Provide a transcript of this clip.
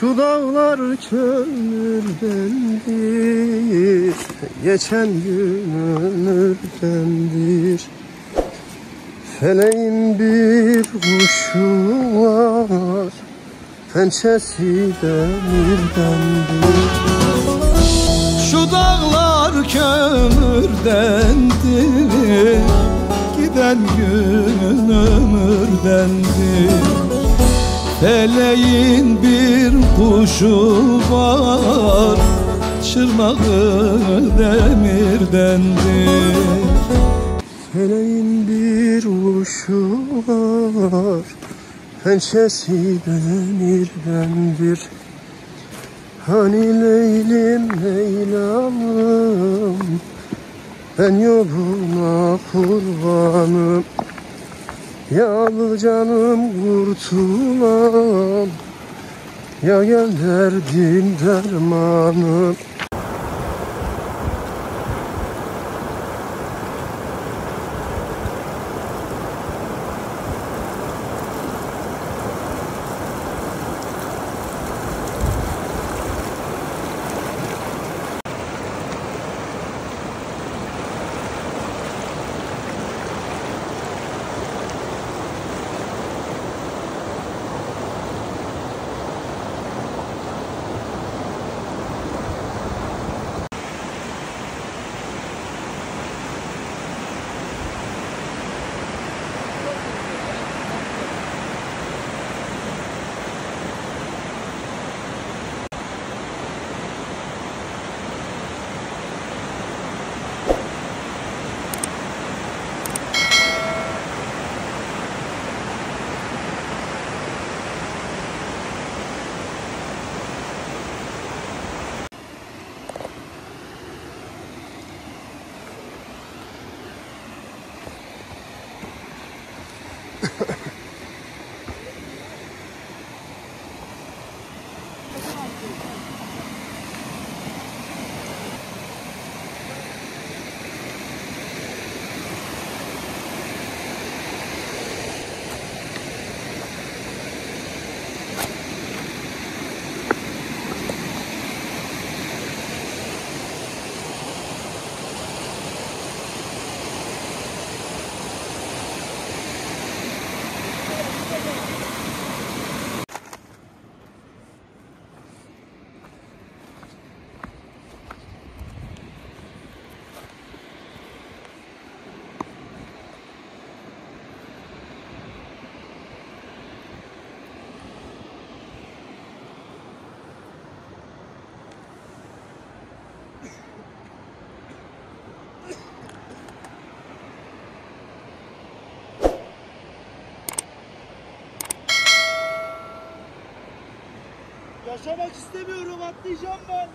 Şu dağlar kömürdendir, geçen gün ömürdendir. Feleğin bir kuşu var, pençesi demirdendir. Şu dağlar kömürdendir, giden gün ömürdendir. Feleğin bir kuşu var, çırmağı demirdendir. Feleğin bir kuşu var, pençesi demirdendir. Hani Leylim Leylamım, ben yoluna kurbanım. Yağlı canım kurtulam, ya gel derdin dermanım. Yaşamak istemiyorum, atlayacağım ben.